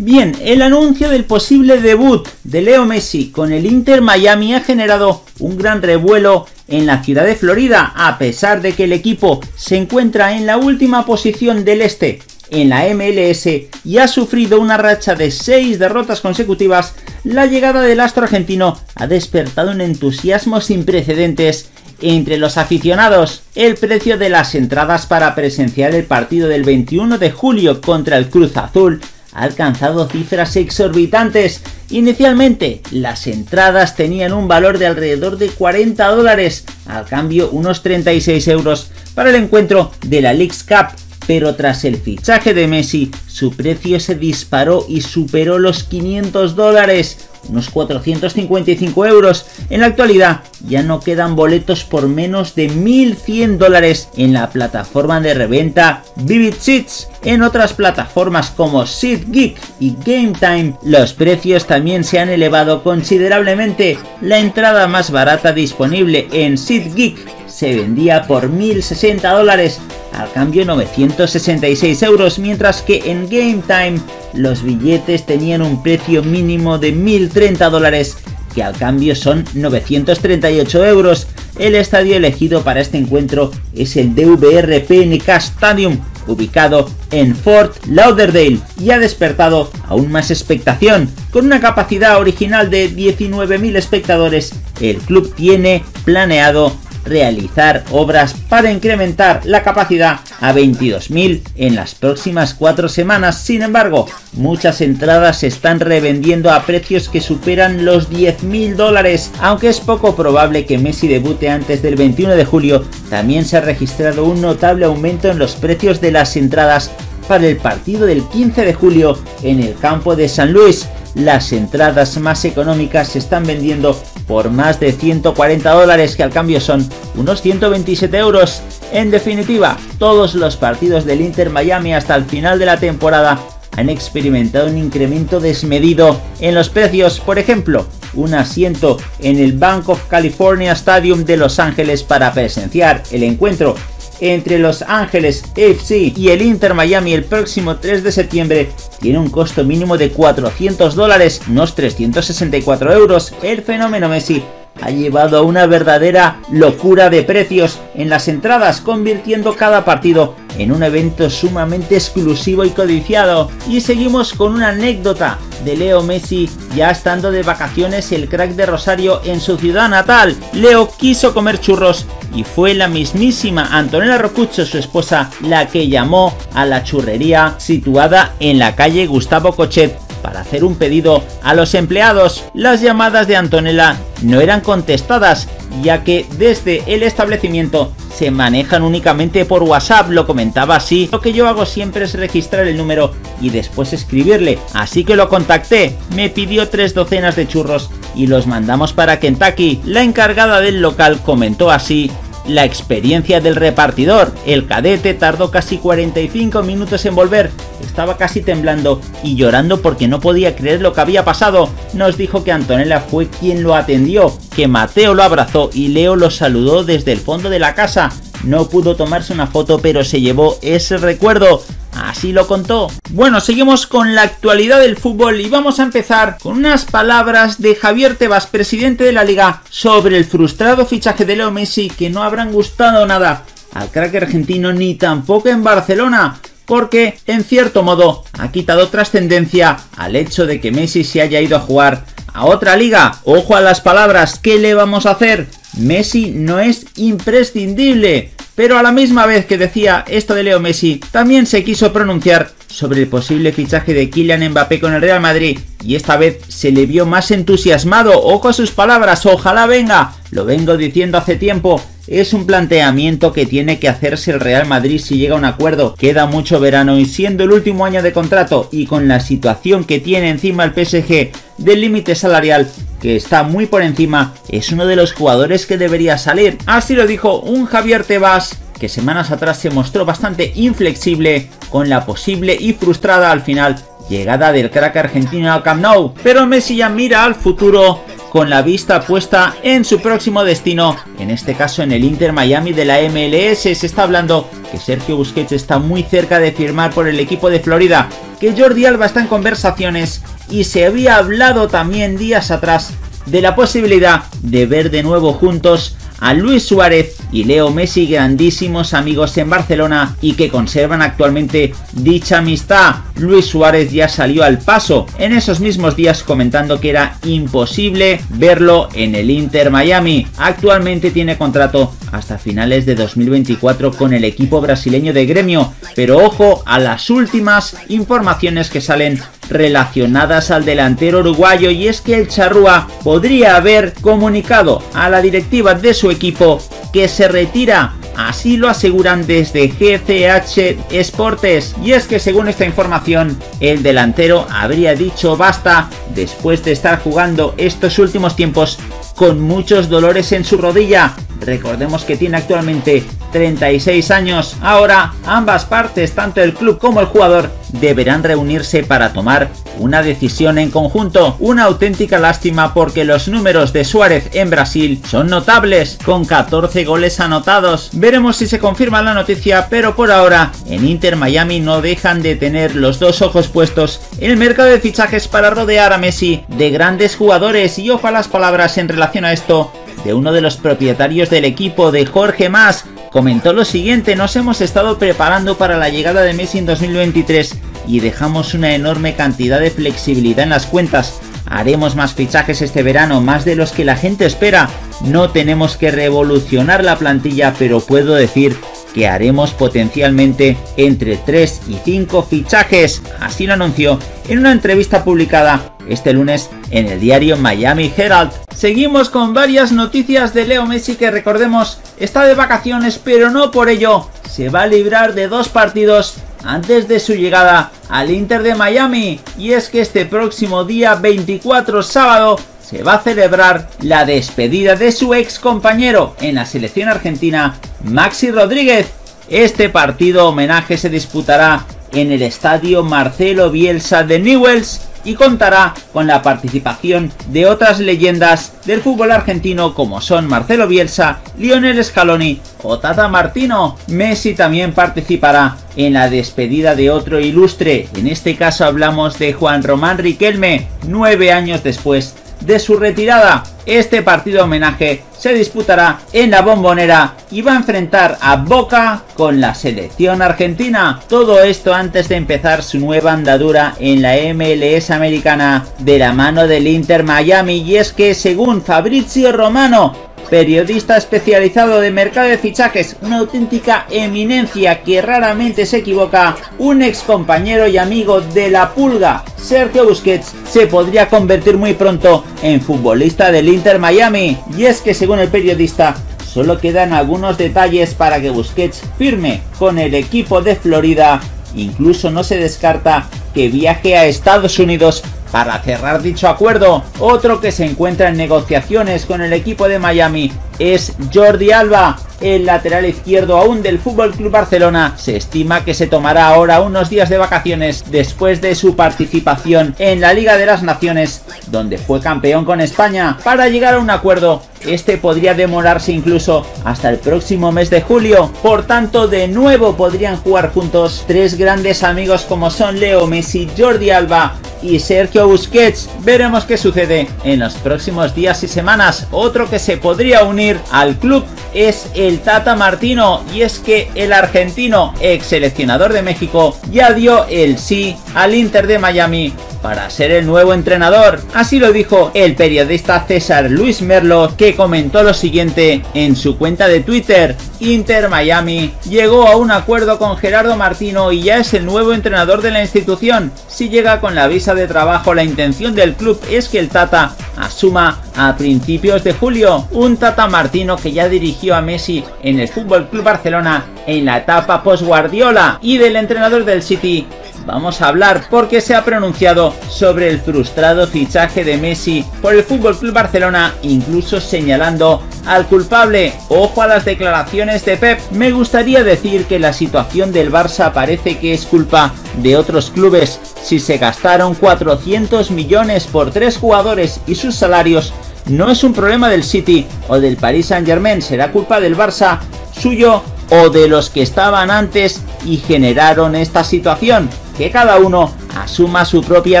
Bien, el anuncio del posible debut de Leo Messi con el Inter Miami ha generado un gran revuelo en la ciudad de Florida, a pesar de que el equipo se encuentra en la última posición del este en la MLS y ha sufrido una racha de 6 derrotas consecutivas. La llegada del astro argentino ha despertado un entusiasmo sin precedentes entre los aficionados. El precio de las entradas para presenciar el partido del 21 de julio contra el Cruz Azul ha alcanzado cifras exorbitantes. Inicialmente, las entradas tenían un valor de alrededor de 40 dólares, al cambio unos 36 euros para el encuentro de la League Cup, pero tras el fichaje de Messi, su precio se disparó y superó los 500 dólares, unos 455 euros. En la actualidad ya no quedan boletos por menos de 1.100 dólares en la plataforma de reventa Vivid Seats. En otras plataformas como SeatGeek y GameTime, los precios también se han elevado considerablemente. La entrada más barata disponible en SeatGeek se vendía por 1.060 dólares, al cambio 966 euros, mientras que en GameTime los billetes tenían un precio mínimo de 1.030 dólares, que al cambio son 938 euros. El estadio elegido para este encuentro es el DVR PNK Stadium, ubicado en Fort Lauderdale, y ha despertado aún más expectación. Con una capacidad original de 19.000 espectadores, el club tiene planeado realizar obras para incrementar la capacidad a 22.000 en las próximas 4 semanas. Sin embargo, muchas entradas se están revendiendo a precios que superan los 10.000 dólares. Aunque es poco probable que Messi debute antes del 21 de julio, también se ha registrado un notable aumento en los precios de las entradas para el partido del 15 de julio en el campo de San Luis. Las entradas más económicas se están vendiendo por más de 140 dólares, que al cambio son unos 127 euros. En definitiva, todos los partidos del Inter Miami hasta el final de la temporada han experimentado un incremento desmedido en los precios. Por ejemplo, un asiento en el Bank of California Stadium de Los Ángeles para presenciar el encuentro entre Los Ángeles FC y el Inter Miami el próximo 3 de septiembre tiene un costo mínimo de 400 dólares, unos 364 euros. El fenómeno Messi ha llevado a una verdadera locura de precios en las entradas, convirtiendo cada partido en un evento sumamente exclusivo y codiciado. Y seguimos con una anécdota de Leo Messi. Ya estando de vacaciones el crack de Rosario en su ciudad natal, Leo quiso comer churros y fue la mismísima Antonella Roccuzzo, su esposa, la que llamó a la churrería situada en la calle Gustavo Cochet para hacer un pedido a los empleados. Las llamadas de Antonella no eran contestadas, ya que desde el establecimiento se manejan únicamente por WhatsApp, lo comentaba así. Lo que yo hago siempre es registrar el número y después escribirle, así que lo contacté. Me pidió 3 docenas de churros y los mandamos para Kentucky. La encargada del local comentó así la experiencia del repartidor. El cadete tardó casi 45 minutos en volver, estaba casi temblando y llorando porque no podía creer lo que había pasado. Nos dijo que Antonella fue quien lo atendió, que Mateo lo abrazó y Leo lo saludó desde el fondo de la casa. No pudo tomarse una foto, pero se llevó ese recuerdo. Así lo contó. Bueno, seguimos con la actualidad del fútbol y vamos a empezar con unas palabras de Javier Tebas, presidente de la Liga, sobre el frustrado fichaje de Leo Messi, que no habrán gustado nada al crack argentino ni tampoco en Barcelona, porque en cierto modo ha quitado trascendencia al hecho de que Messi se haya ido a jugar a otra liga. Ojo a las palabras, ¿qué le vamos a hacer? Messi no es imprescindible. Pero a la misma vez que decía esto de Leo Messi, también se quiso pronunciar sobre el posible fichaje de Kylian Mbappé con el Real Madrid, y esta vez se le vio más entusiasmado. Ojo a sus palabras, ojalá venga, lo vengo diciendo hace tiempo. Es un planteamiento que tiene que hacerse el Real Madrid si llega a un acuerdo. Queda mucho verano y siendo el último año de contrato y con la situación que tiene encima el PSG del límite salarial, que está muy por encima, es uno de los jugadores que debería salir. Así lo dijo un Javier Tebas que semanas atrás se mostró bastante inflexible con la posible y frustrada al final llegada del crack argentino al Camp Nou. Pero Messi ya mira al futuro con la vista puesta en su próximo destino, en este caso en el Inter Miami de la MLS. Se está hablando que Sergio Busquets está muy cerca de firmar por el equipo de Florida, que Jordi Alba está en conversaciones y se había hablado también días atrás de la posibilidad de ver de nuevo juntos a Luis Suárez y Leo Messi, grandísimos amigos en Barcelona y que conservan actualmente dicha amistad. Luis Suárez ya salió al paso en esos mismos días comentando que era imposible verlo en el Inter Miami. Actualmente tiene contrato hasta finales de 2024 con el equipo brasileño de Grêmio, pero ojo a las últimas informaciones que salen relacionadas al delantero uruguayo, y es que el charrúa podría haber comunicado a la directiva de su equipo que se retira. Así lo aseguran desde GCH Sports, y es que según esta información el delantero habría dicho basta después de estar jugando estos últimos tiempos con muchos dolores en su rodilla. Recordemos que tiene actualmente 36 años. Ahora ambas partes, tanto el club como el jugador, deberán reunirse para tomar una decisión en conjunto. Una auténtica lástima porque los números de Suárez en Brasil son notables, con 14 goles anotados. Veremos si se confirma la noticia, pero por ahora en Inter Miami no dejan de tener los dos ojos puestos en el mercado de fichajes para rodear a Messi de grandes jugadores, y ojalá las palabras en relación a esto de uno de los propietarios del equipo, de Jorge Mas. Comentó lo siguiente: nos hemos estado preparando para la llegada de Messi en 2023 y dejamos una enorme cantidad de flexibilidad en las cuentas. Haremos más fichajes este verano, más de los que la gente espera. No tenemos que revolucionar la plantilla, pero puedo decir que haremos potencialmente entre 3 y 5 fichajes. Así lo anunció en una entrevista publicada este lunes en el diario Miami Herald. Seguimos con varias noticias de Leo Messi, que recordemos está de vacaciones, pero no por ello se va a librar de dos partidos antes de su llegada al Inter de Miami, y es que este próximo día 24, sábado, se va a celebrar la despedida de su ex compañero en la selección argentina, Maxi Rodríguez. Este partido homenaje se disputará en el estadio Marcelo Bielsa de Newell's y contará con la participación de otras leyendas del fútbol argentino como son Marcelo Bielsa, Lionel Scaloni o Tata Martino. Messi también participará en la despedida de otro ilustre, en este caso hablamos de Juan Román Riquelme, 9 años después de su retirada. Este partido homenaje se disputará en la Bombonera y va a enfrentar a Boca con la selección argentina. Todo esto antes de empezar su nueva andadura en la MLS americana de la mano del Inter Miami. Y es que según Fabrizio Romano, periodista especializado de mercado de fichajes, una auténtica eminencia que raramente se equivoca, un ex compañero y amigo de la Pulga, Sergio Busquets, se podría convertir muy pronto en futbolista del Inter Miami. Y es que según el periodista, solo quedan algunos detalles para que Busquets firme con el equipo de Florida. Incluso no se descarta que viaje a Estados Unidos para cerrar dicho acuerdo. Otro que se encuentra en negociaciones con el equipo de Miami es Jordi Alba, el lateral izquierdo aún del FC Barcelona. Se estima que se tomará ahora unos días de vacaciones después de su participación en la Liga de las Naciones, donde fue campeón con España. Para llegar a un acuerdo, este podría demorarse incluso hasta el próximo mes de julio. Por tanto, de nuevo podrían jugar juntos tres grandes amigos como son Leo Messi, Jordi Alba y Sergio Busquets. Veremos qué sucede en los próximos días y semanas. Otro que se podría unir al club es el Tata Martino, y es que el argentino ex seleccionador de México ya dio el sí al Inter de Miami para ser el nuevo entrenador. Así lo dijo el periodista César Luis Merlo, que comentó lo siguiente en su cuenta de Twitter: Inter Miami llegó a un acuerdo con Gerardo Martino y ya es el nuevo entrenador de la institución. Si llega con la visa de trabajo, la intención del club es que el Tata asuma a principios de julio. Un Tata Martino que ya dirigió a Messi en el FC Barcelona en la etapa post-Guardiola. Y del entrenador del City vamos a hablar, porque se ha pronunciado sobre el frustrado fichaje de Messi por el FC Barcelona, incluso señalando al culpable. Ojo a las declaraciones de Pep: me gustaría decir que la situación del Barça parece que es culpa de otros clubes. Si se gastaron 400 millones por tres jugadores y sus salarios, no es un problema del City o del Paris Saint-Germain, será culpa del Barça, suyo o de los que estaban antes y generaron esta situación. Que cada uno asuma su propia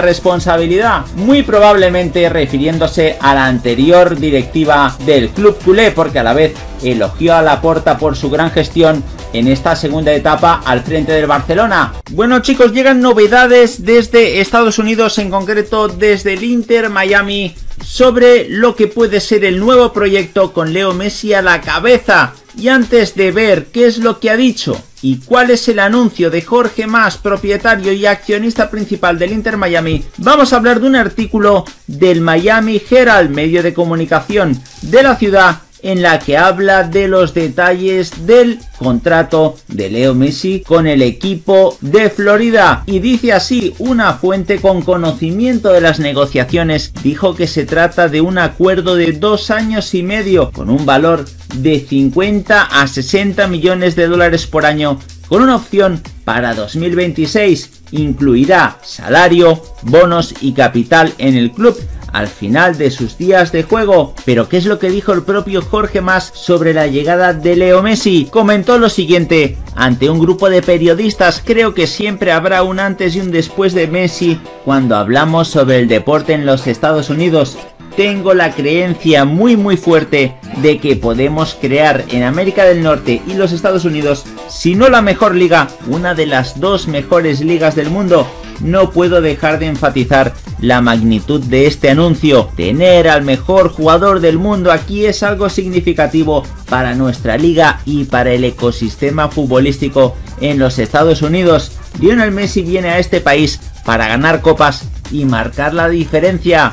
responsabilidad, muy probablemente refiriéndose a la anterior directiva del club culé, porque a la vez elogió a Laporta por su gran gestión en esta segunda etapa al frente del Barcelona. Bueno chicos, llegan novedades desde Estados Unidos, en concreto desde el Inter Miami, sobre lo que puede ser el nuevo proyecto con Leo Messi a la cabeza. Y antes de ver qué es lo que ha dicho y cuál es el anuncio de Jorge Mas, propietario y accionista principal del Inter Miami, vamos a hablar de un artículo del Miami Herald, medio de comunicación de la ciudad, en la que habla de los detalles del contrato de Leo Messi con el equipo de Florida. Y dice así, una fuente con conocimiento de las negociaciones dijo que se trata de un acuerdo de 2 años y medio con un valor de 50 a 60 millones de dólares por año, con una opción para 2026. Incluirá salario, bonos y capital en el club al final de sus días de juego. Pero ¿qué es lo que dijo el propio Jorge Mas sobre la llegada de Leo Messi? Comentó lo siguiente ante un grupo de periodistas: creo que siempre habrá un antes y un después de Messi cuando hablamos sobre el deporte en los Estados Unidos. Tengo la creencia muy fuerte de que podemos crear en América del Norte y los Estados Unidos, si no la mejor liga, una de las 2 mejores ligas del mundo. No puedo dejar de enfatizar la magnitud de este anuncio. Tener al mejor jugador del mundo aquí es algo significativo para nuestra liga y para el ecosistema futbolístico en los Estados Unidos. Lionel Messi viene a este país para ganar copas y marcar la diferencia.